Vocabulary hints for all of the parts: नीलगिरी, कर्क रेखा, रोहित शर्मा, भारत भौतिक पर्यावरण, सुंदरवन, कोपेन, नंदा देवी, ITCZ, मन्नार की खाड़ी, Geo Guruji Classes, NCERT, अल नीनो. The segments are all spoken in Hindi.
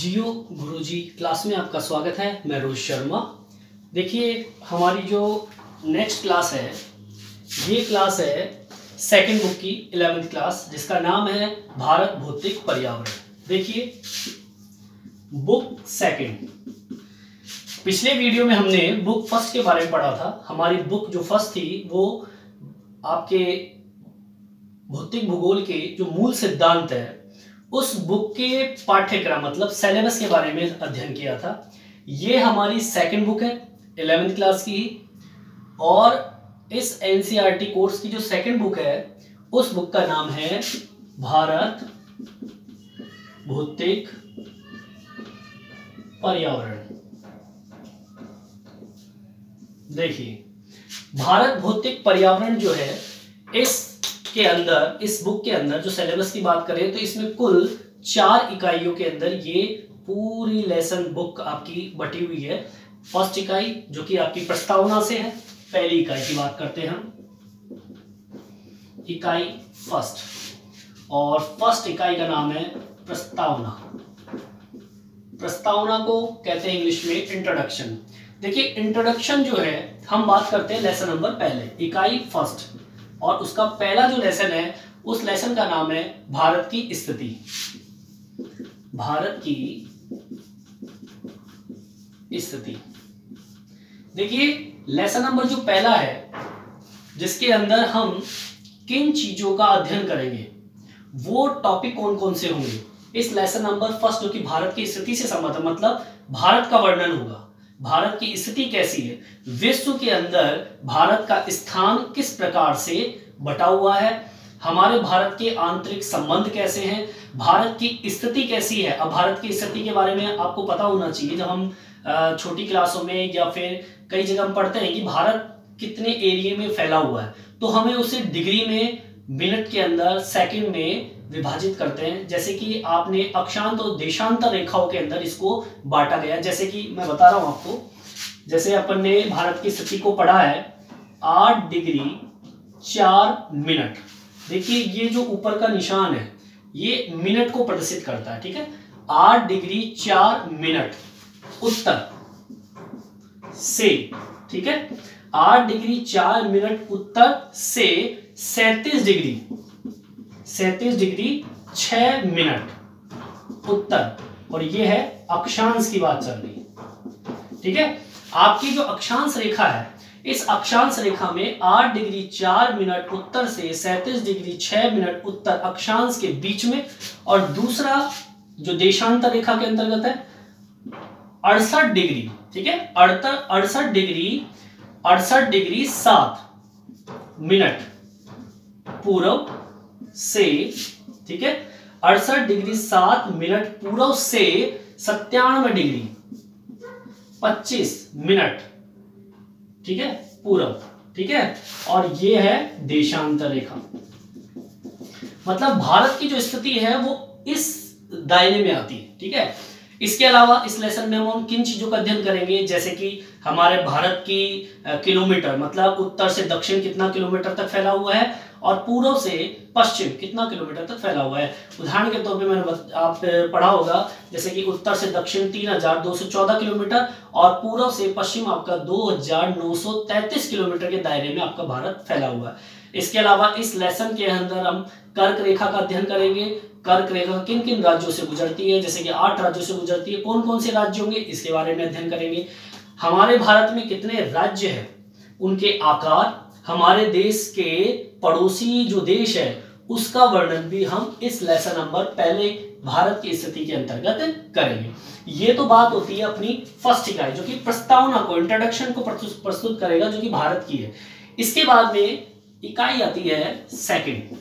जियो गुरुजी क्लास में आपका स्वागत है। मैं रोहित शर्मा। देखिए, हमारी जो नेक्स्ट क्लास है, ये क्लास है सेकंड बुक की 11th क्लास, जिसका नाम है भारत भौतिक पर्यावरण। देखिए, बुक सेकंड, पिछले वीडियो में हमने बुक फर्स्ट के बारे में पढ़ा था। हमारी बुक जो फर्स्ट थी वो आपके भौतिक भूगोल के जो मूल सिद्धांत है उस बुक के पाठ्यक्रम मतलब सिलेबस के बारे में अध्ययन किया था। ये हमारी सेकंड बुक है 11th क्लास की, और इस एनसीईआरटी कोर्स की जो सेकंड बुक है उस बुक का नाम है भारत भौतिक पर्यावरण। देखिए, भारत भौतिक पर्यावरण जो है इस बुक के अंदर जो सिलेबस की बात करें तो इसमें कुल 4 इकाइयों के अंदर ये पूरी लेसन बुक आपकी बटी हुई है। फर्स्ट इकाई जो कि आपकी प्रस्तावना से है, पहली इकाई की बात करते हैं हम, इकाई फर्स्ट, और फर्स्ट इकाई का नाम है प्रस्तावना। प्रस्तावना को कहते हैं इंग्लिश में इंट्रोडक्शन। देखिए, इंट्रोडक्शन जो है हम बात करते हैं लेसन नंबर पहले, इकाई फर्स्ट, और उसका पहला जो लेसन है उस लेसन का नाम है भारत की स्थिति। भारत की स्थिति। देखिए, लेसन नंबर जो पहला है जिसके अंदर हम किन चीजों का अध्ययन करेंगे, वो टॉपिक कौन कौन से होंगे इस लेसन नंबर फर्स्ट, जो कि भारत की स्थिति से संबंधित मतलब भारत का वर्णन होगा। भारत की स्थिति कैसी है, विश्व के अंदर भारत का स्थान किस प्रकार से बटा हुआ है, हमारे भारत के आंतरिक संबंध कैसे हैं, भारत की स्थिति कैसी है। अब भारत की स्थिति के बारे में आपको पता होना चाहिए, जब हम छोटी क्लासों में या फिर कई जगह हम पढ़ते हैं कि भारत कितने एरिया में फैला हुआ है, तो हमें उसे डिग्री में, मिनट के अंदर, सेकंड में विभाजित करते हैं। जैसे कि आपने अक्षांत और देशांतर रेखाओं के अंदर इसको बांटा गया। जैसे कि मैं बता रहा हूं आपको, जैसे अपन ने भारत की स्थिति को पढ़ा है 8 डिग्री 4 मिनट। देखिए, ये जो ऊपर का निशान है ये मिनट को प्रदर्शित करता है, ठीक है, 8 डिग्री 4 मिनट उत्तर से, ठीक है, 8 डिग्री 4 मिनट उत्तर से 37 डिग्री 6 मिनट उत्तर, और ये है अक्षांश की बात चल रही है, ठीक है। आपकी जो अक्षांश रेखा है, इस अक्षांश रेखा में 8 डिग्री 4 मिनट उत्तर से 37 डिग्री 6 मिनट उत्तर अक्षांश के बीच में, और दूसरा जो देशांतर रेखा के अंतर्गत है 68 डिग्री, ठीक है, 68 डिग्री 7 मिनट पूर्व से, ठीक है, 68 डिग्री 7 मिनट पूर्व से 97 डिग्री 25 मिनट, ठीक है, पूर्व, ठीक है, और ये है देशांतर रेखा। मतलब भारत की जो स्थिति है वो इस दायरे में आती है, ठीक है। इसके अलावा इस लेसन में हम किन चीजों का अध्ययन करेंगे, जैसे कि हमारे भारत की किलोमीटर मतलब उत्तर से दक्षिण कितना किलोमीटर तक फैला हुआ है और पूर्व से पश्चिम कितना किलोमीटर तक फैला हुआ है। उदाहरण के तौर पे मैंने आप पढ़ा होगा, जैसे कि उत्तर से दक्षिण 3214 किलोमीटर और पूर्व से पश्चिम आपका 2933 किलोमीटर के दायरे में आपका भारत फैला हुआ है। इसके अलावा इस लेसन के अंदर हम कर्क रेखा का अध्ययन करेंगे। कर्क रेखा किन किन राज्यों से गुजरती है, जैसे कि 8 राज्यों से गुजरती है, कौन कौन से राज्य होंगे इसके बारे में अध्ययन करेंगे। हमारे भारत में कितने राज्य हैं, उनके आकार, हमारे देश के पड़ोसी जो देश है उसका वर्णन भी हम इस लेसन नंबर पहले भारत की स्थिति के अंतर्गत करेंगे। ये तो बात होती है अपनी फर्स्ट इकाई जो कि प्रस्तावना को, इंट्रोडक्शन को प्रस्तुत करेगा, जो कि भारत की है। इसके बाद में इकाई आती है सेकंड।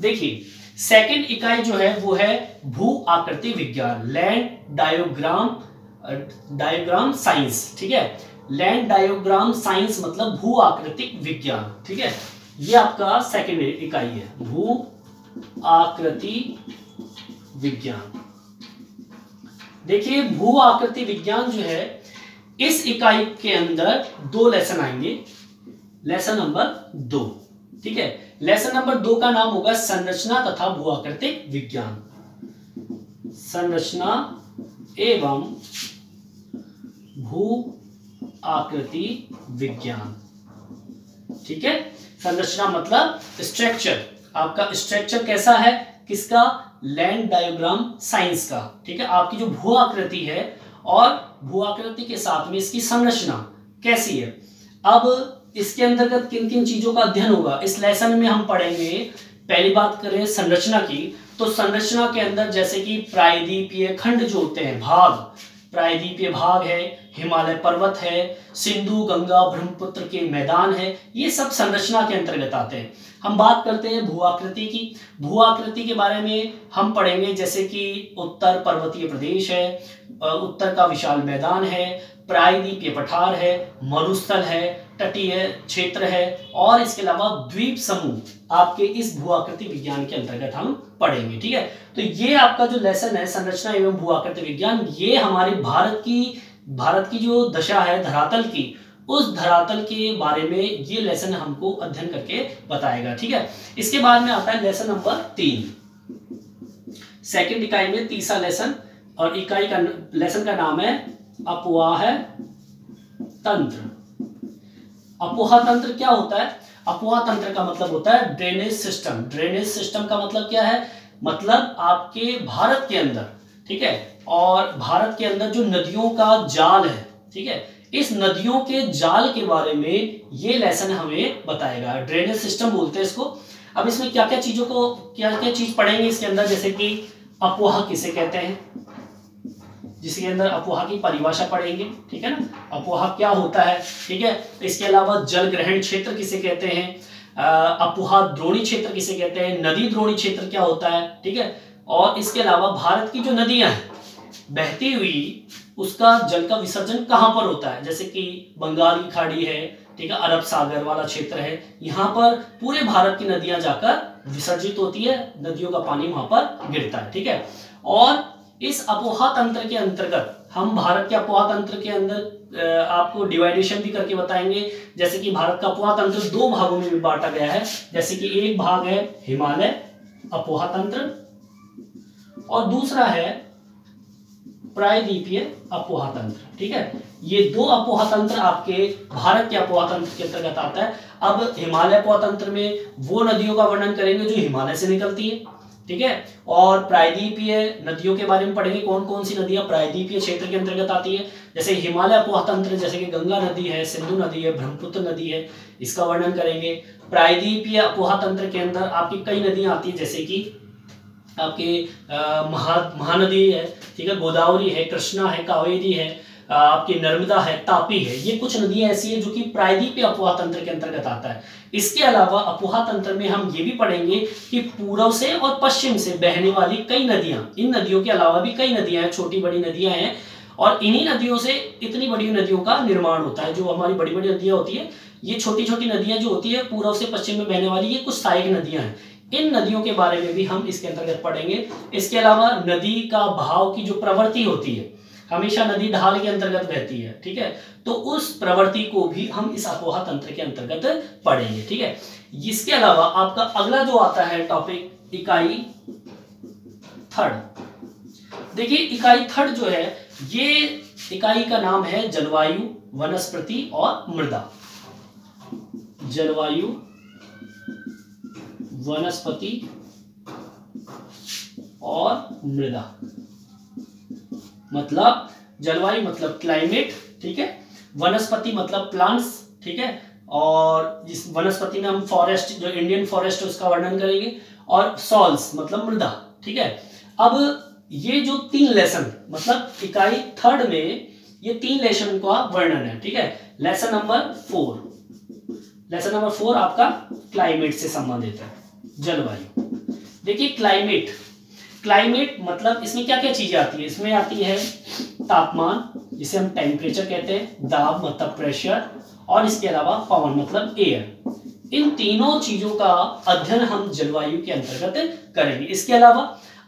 देखिए, सेकंड इकाई जो है वो है भू आकृति विज्ञान, लैंड डायोग्राम साइंस, ठीक है, लैंड डायोग्राम साइंस मतलब भू आकृतिक विज्ञान, ठीक है, ये आपका सेकेंड इकाई है, भू आकृति विज्ञान। देखिए, भू आकृति विज्ञान जो है इस इकाई के अंदर 2 लेसन आएंगे। लेसन नंबर 2, ठीक है, लेसन नंबर 2 का नाम होगा संरचना तथा भू आकृतिक विज्ञान। संरचना एवं भू आकृति विज्ञान। ठीक है, संरचना मतलब स्ट्रक्चर, आपका स्ट्रक्चर कैसा है, किसका, लैंड डायग्राम साइंस का। ठीक है, आपकी जो भू आकृति है और भू आकृति के साथ में इसकी संरचना कैसी है। अब इसके अंतर्गत किन किन चीजों का अध्ययन होगा इस लेसन में हम पढ़ेंगे। पहली बात करें संरचना की, तो संरचना के अंदर जैसे कि प्रायद्वीपीय खंड जो होते हैं, भाग, प्रायद्वीपीय भाग है, हिमालय पर्वत है, सिंधु गंगा ब्रह्मपुत्र के मैदान है, ये सब संरचना के अंतर्गत आते हैं। हम बात करते हैं भू आकृति की। भू आकृति के बारे में हम पढ़ेंगे जैसे कि उत्तर पर्वतीय प्रदेश है, उत्तर का विशाल मैदान है, प्रायद्वीपीय पठार है, मरुस्थल है, तटीय क्षेत्र है, और इसके अलावा द्वीप समूह आपके इस भू आकृति विज्ञान के अंतर्गत हम पढ़ेंगे। ठीक है, तो ये आपका जो लेसन है संरचना एवं भू आकृति विज्ञान, ये हमारे भारत की जो दशा है धरातल की, उस धरातल के बारे में ये लेसन हमको अध्ययन करके बताएगा। ठीक है, इसके बाद में आता है लेसन नंबर 3 सेकंड इकाई में, तीसरा लेसन, और इकाई का लेसन का नाम है अपोह तंत्र। अपोह तंत्र क्या होता है? अपोह तंत्र का मतलब होता है ड्रेनेज सिस्टम। ड्रेनेज सिस्टम का मतलब क्या है, मतलब आपके भारत के अंदर, ठीक है, और भारत के अंदर जो नदियों का जाल है, ठीक है, इस नदियों के जाल के बारे में ये लेसन हमें बताएगा। ड्रेनेज सिस्टम बोलते हैं इसको। अब इसमें क्या क्या चीज पढ़ेंगे इसके अंदर, जैसे कि अपोह किसे कहते हैं, जिसके अंदर अपोह की परिभाषा पढ़ेंगे। ठीक है ना, अपोह क्या होता है। ठीक है, इसके अलावा जल ग्रहण क्षेत्र किसे कहते हैं, अपोह द्रोणी क्षेत्र किसे कहते हैं, नदी द्रोणी क्षेत्र क्या होता है। ठीक है, और इसके अलावा भारत की जो नदियां हैं बहती हुई, उसका जल का विसर्जन कहां पर होता है, जैसे कि बंगाल की खाड़ी है, ठीक है, अरब सागर वाला क्षेत्र है, यहाँ पर पूरे भारत की नदियां जाकर विसर्जित होती है, नदियों का पानी वहां पर गिरता है। ठीक है, और इस अपोह तंत्र के अंतर्गत हम भारत के अपोह तंत्र के अंदर आपको डिवाइडेशन भी करके बताएंगे, जैसे कि भारत का अपोह तंत्र दो भागों में भी बांटा गया है, जैसे कि एक भाग है हिमालय अपोह तंत्र और दूसरा है प्रायद्वीपीय अपोह तंत्र। ठीक है, ये दो अपोह तंत्र आपके भारत के अपोह तंत्र के अंतर्गत आता है। अब हिमालय अपोह तंत्र में वो नदियों का वर्णन करेंगे जो हिमालय से निकलती है। ठीक है, और प्रायद्वीपीय नदियों के बारे में पढ़ेंगे, कौन कौन सी नदियां प्रायद्वीपीय क्षेत्र के अंतर्गत आती है, जैसे हिमालय अपोह तंत्र, जैसे कि गंगा नदी है, सिंधु नदी है, ब्रह्मपुत्र नदी है, इसका वर्णन करेंगे। प्रायद्वीपीय अपोह तंत्र के अंदर आपकी कई नदियां आती है, जैसे कि आपके महानदी है, ठीक है, गोदावरी है, कृष्णा है, कावेरी है, आपकी नर्मदा है, तापी है, ये कुछ नदियां ऐसी हैं जो कि प्रायद्वीपीय अपोह तंत्र के अंतर्गत आता है। इसके अलावा अपोह तंत्र में हम ये भी पढ़ेंगे कि पूर्व से और पश्चिम से बहने वाली कई नदियां, इन नदियों के अलावा भी कई नदियां हैं, छोटी बड़ी नदियां हैं, और इन्हीं नदियों से इतनी बड़ी नदियों का निर्माण होता है। जो हमारी बड़ी बड़ी नदियां होती है, ये छोटी छोटी नदियां जो होती है पूर्व से पश्चिम में बहने वाली, ये कुछ सहायक नदियां हैं, इन नदियों के बारे में भी हम इसके अंतर्गत पढ़ेंगे। इसके अलावा नदी का बहाव की जो प्रवृत्ति होती है, हमेशा नदी ढाल के अंतर्गत बहती है, ठीक है, तो उस प्रवृत्ति को भी हम इस अपोह तंत्र के अंतर्गत पढ़ेंगे। ठीक है, इसके अलावा आपका अगला जो आता है टॉपिक इकाई थर्ड, देखिए इकाई थर्ड जो है, ये इकाई का नाम है जलवायु, वनस्पति और मृदा। जलवायु, वनस्पति और मृदा, मतलब जलवायु मतलब क्लाइमेट, ठीक है, वनस्पति मतलब प्लांट्स, ठीक है, और जिस वनस्पति में हम फॉरेस्ट, जो इंडियन फॉरेस्ट है, उसका वर्णन करेंगे, और सॉल्स मतलब मृदा। ठीक है, अब ये जो तीन लेसन, मतलब इकाई थर्ड में ये तीन लेसन का वर्णन है। ठीक है, लेसन नंबर 4, लेसन नंबर 4 आपका क्लाइमेट से संबंधित है, जलवायु। देखिए क्लाइमेट, क्लाइमेट मतलब इसमें क्या क्या चीजें आती है, इसमें आती है तापमान, जिसे हम टेम्परेचर कहते हैं, दाब मतलब प्रेशर, और इसके अलावा पवन मतलब एयर। इन तीनों चीजों का अध्ययन हम जलवायु के अंतर्गत करेंगे। इसके अलावा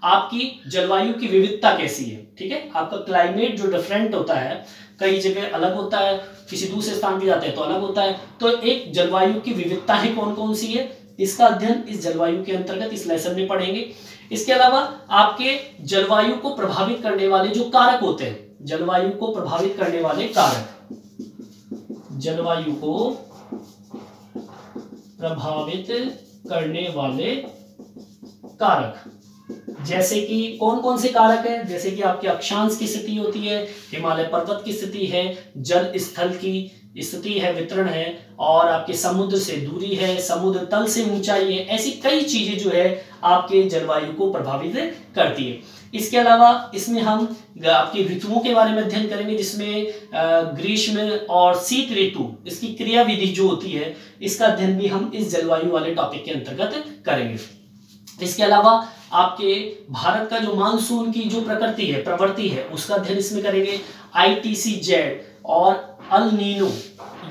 आपकी जलवायु की विविधता कैसी है, ठीक है, आपका क्लाइमेट जो डिफरेंट होता है, कई जगह अलग होता है, किसी दूसरे स्थान पे जाते हैं तो अलग होता है, तो एक जलवायु की विविधता है कौन कौन सी है, इसका अध्ययन इस जलवायु के अंतर्गत इस लेसन में पढ़ेंगे। इसके अलावा आपके जलवायु को प्रभावित करने वाले जो कारक होते हैं, जलवायु को प्रभावित करने वाले कारक, जलवायु को प्रभावित करने वाले कारक, जैसे कि कौन कौन से कारक हैं, जैसे कि आपके अक्षांश की स्थिति होती है, हिमालय पर्वत की स्थिति है, जल स्थल की स्थिति है, वितरण है, और आपके समुद्र से दूरी है, समुद्र तल से ऊंचाई है। ऐसी कई चीजें जो है आपके जलवायु को प्रभावित करती है। इसके अलावा इसमें हम आपकी ऋतुओं के बारे में अध्ययन करेंगे, जिसमें ग्रीष्म और शीत ऋतु, इसकी क्रियाविधि जो होती है, इसका अध्ययन भी हम इस जलवायु वाले टॉपिक के अंतर्गत करेंगे। इसके अलावा आपके भारत का जो मानसून की जो प्रकृति है, प्रवृत्ति है, उसका अध्ययन इसमें करेंगे। ITCZ और अल नीनो,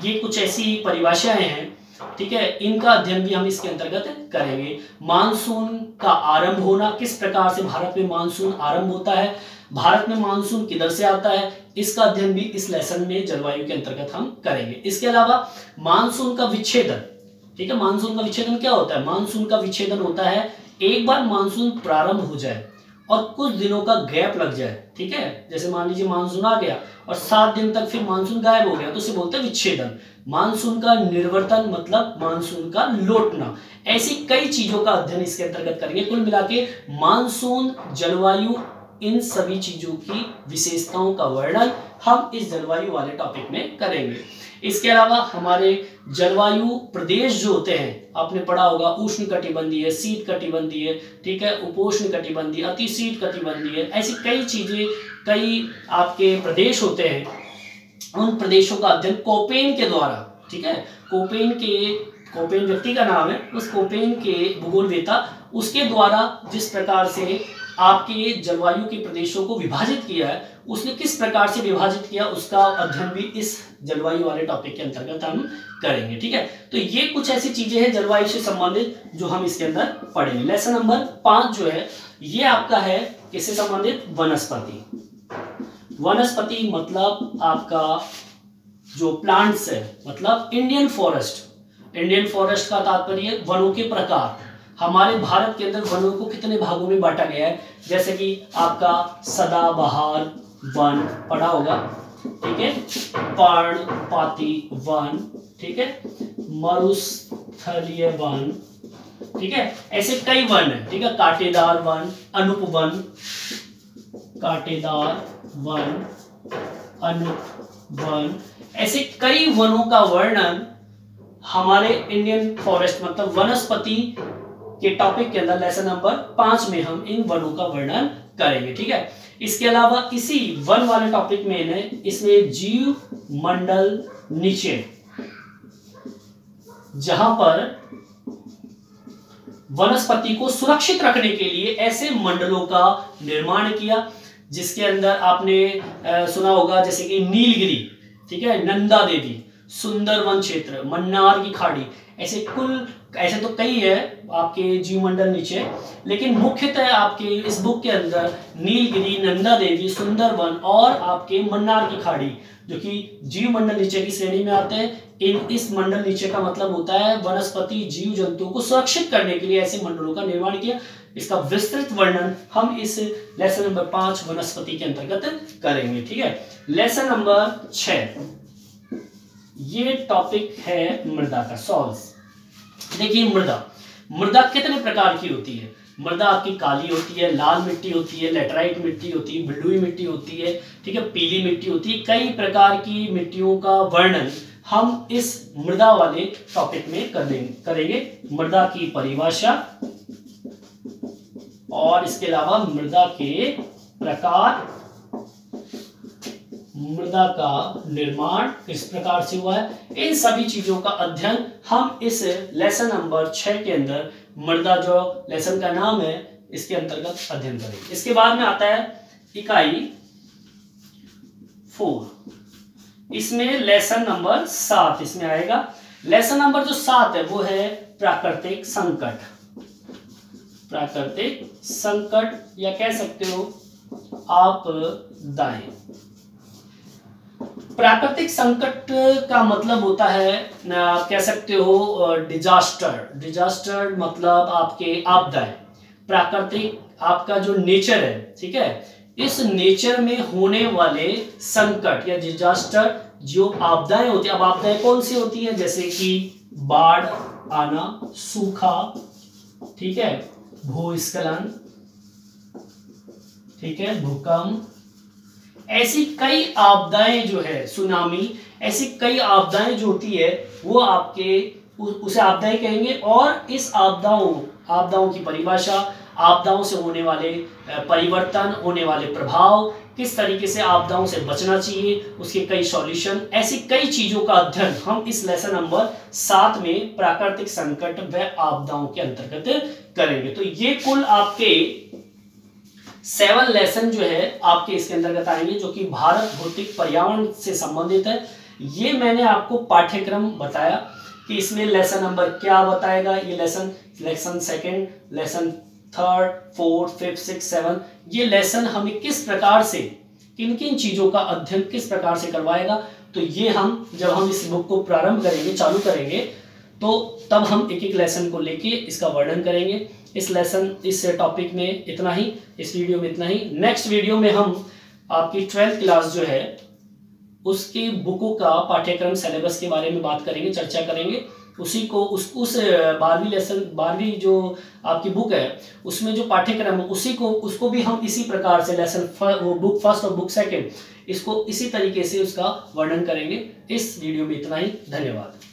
ये कुछ ऐसी परिभाषाएं हैं, ठीक है, इनका अध्ययन भी हम इसके अंतर्गत करेंगे। मानसून का आरंभ होना, किस प्रकार से भारत में मानसून आरंभ होता है, भारत में मानसून किधर से आता है, इसका अध्ययन भी इस लेसन में जलवायु के अंतर्गत हम करेंगे। इसके अलावा मानसून का विच्छेदन, ठीक है, मानसून का विच्छेदन क्या होता है, मानसून का विच्छेदन होता है एक बार मानसून प्रारंभ हो जाए और कुछ दिनों का गैप लग जाए, ठीक है, जैसे मान लीजिए मानसून आ गया और 7 दिन तक फिर मानसून गायब हो गया, तो उसे बोलते हैं विच्छेदन। मानसून का निर्वर्तन मतलब मानसून का लौटना। ऐसी कई चीजों का अध्ययन इसके अंतर्गत करेंगे। कुल मिला के मानसून, जलवायु, इन सभी चीजों की विशेषताओं का वर्णन हम इस जलवायु वाले टॉपिक में करेंगे। इसके अलावा हमारे जलवायु प्रदेश जो होते हैं, आपने पढ़ा होगा, उष्ण कटिबंधीय, शीत कटिबंधीय, ठीक है, उपोष्ण कटिबंधीय, अति शीत कटिबंधीय, ऐसी कई चीजें, कई आपके प्रदेश होते हैं। उन प्रदेशों का अध्ययन कोपेन के द्वारा, ठीक है, कोपेन व्यक्ति का नाम है, उस कोपेन के भूगोलवेत्ता, उसके द्वारा जिस प्रकार से आपके जलवायु के प्रदेशों को विभाजित किया है, उसने किस प्रकार से विभाजित किया, उसका अध्ययन भी इस जलवायु वाले टॉपिक के अंतर्गत हम करेंगे, ठीक है। तो ये कुछ ऐसी चीजें हैं जलवायु से संबंधित जो हम इसके अंदर पढ़ेंगे। लेसन नंबर 5 जो है ये आपका है किससे संबंधित, वनस्पति। वनस्पति मतलब आपका जो प्लांट्स है, मतलब इंडियन फॉरेस्ट। इंडियन फॉरेस्ट का तात्पर्य वनों के प्रकार। हमारे भारत के अंदर वनों को कितने भागों में बांटा गया है, जैसे कि आपका सदाबहार वन पढ़ा होगा, ठीक है, पर्णपाती वन, ठीक है, मरुस्थलीय वन, ठीक है, ऐसे कई वन है, ठीक है, कांटेदार वन, अनुप वन, कांटेदार वन, अनुप वन, ऐसे कई वनों का वर्णन हमारे इंडियन फॉरेस्ट मतलब वनस्पति के टॉपिक के अंदर लेसन नंबर 5 में हम इन वनों का वर्णन करेंगे, ठीक है। इसके अलावा इसी वन वाले टॉपिक में ने इसमें जीव मंडल नीचे, जहां पर वनस्पति को सुरक्षित रखने के लिए ऐसे मंडलों का निर्माण किया, जिसके अंदर आपने सुना होगा जैसे कि नीलगिरी, ठीक है, नंदा देवी, सुंदरवन क्षेत्र, मन्नार की खाड़ी, ऐसे कुल, ऐसे तो कई है आपके जीवमंडल नीचे, लेकिन मुख्यतः आपके इस बुक के अंदर नीलगिरी, नंदा देवी, सुंदरवन और आपके मन्नार की खाड़ी, जो कि जीवमंडल नीचे की श्रेणी में आते हैं। इस मंडल नीचे का मतलब होता है वनस्पति जीव जंतुओं को सुरक्षित करने के लिए ऐसे मंडलों का निर्माण किया। इसका विस्तृत वर्णन हम इस लेसन नंबर 5 वनस्पति के अंतर्गत करेंगे, ठीक है। लेसन नंबर 6 ये टॉपिक है मृदा का। सॉल्व, देखिए मृदा, मृदा कितने प्रकार की होती है। मृदा आपकी काली होती है, लाल मिट्टी होती है, लेटराइट मिट्टी होती है, बलुई मिट्टी होती है, ठीक है, पीली मिट्टी होती है। कई प्रकार की मिट्टियों का वर्णन हम इस मृदा वाले टॉपिक में करेंगे। मृदा की परिभाषा और इसके अलावा मृदा के प्रकार, मृदा का निर्माण किस प्रकार से हुआ है, इन सभी चीजों का अध्ययन हम इस लेसन नंबर 6 के अंदर, मृदा जो लेसन का नाम है, इसके अंतर्गत अध्ययन करेंगे। इसके बाद में आता है इकाई 4, इसमें लेसन नंबर 7 इसमें आएगा। लेसन नंबर जो 7 है वो है प्राकृतिक संकट। प्राकृतिक संकट या कह सकते हो आप दाएं। प्राकृतिक संकट का मतलब होता है, आप कह सकते हो डिजास्टर। डिजास्टर मतलब आपके आपदाएं। प्राकृतिक आपका जो नेचर है, ठीक है, इस नेचर में होने वाले संकट या डिजास्टर, जो आपदाएं होती है, अब आपदाएं कौन सी होती है, जैसे कि बाढ़ आना, सूखा, ठीक है, भूस्खलन, ठीक है, भूकंप, ऐसी कई आपदाएं जो है, सुनामी, ऐसी कई आपदाएं जो होती है वो आपके उसे आपदाएं कहेंगे। और इस आपदाओं की परिभाषा, आपदाओं से होने वाले परिवर्तन, होने वाले प्रभाव, किस तरीके से आपदाओं से बचना चाहिए, उसके कई सॉल्यूशन, ऐसी कई चीजों का अध्ययन हम इस लेसन नंबर 7 में प्राकृतिक संकट व आपदाओं के अंतर्गत करेंगे। तो ये कुल आपके 7 लेसन जो है आपके इसके अंतर्गत आएंगे, जो कि भारत भौतिक पर्यावरण से संबंधित है। ये मैंने आपको पाठ्यक्रम बताया कि इसमें लेसन नंबर क्या बताएगा, ये lesson, lesson second, lesson third, fourth, fifth, six, seven, ये लेसन हमें किस प्रकार से, किन किन चीजों का अध्ययन किस प्रकार से करवाएगा। तो ये हम जब हम इस बुक को प्रारंभ करेंगे, चालू करेंगे, तो तब हम एक एक लेसन को लेके इसका वर्णन करेंगे। इस लेसन, इस टॉपिक में इतना ही, इस वीडियो में इतना ही। नेक्स्ट वीडियो में हम आपकी 12th क्लास जो है उसकी बुकों का पाठ्यक्रम, सिलेबस के बारे में बात करेंगे, चर्चा करेंगे। उसी को उस 12वीं जो आपकी बुक है उसमें जो पाठ्यक्रम है उसी को, उसको भी हम इसी प्रकार से लेसन वो बुक फर्स्ट और बुक सेकंड, इसको इसी तरीके से उसका वर्णन करेंगे। इस वीडियो में इतना ही, धन्यवाद।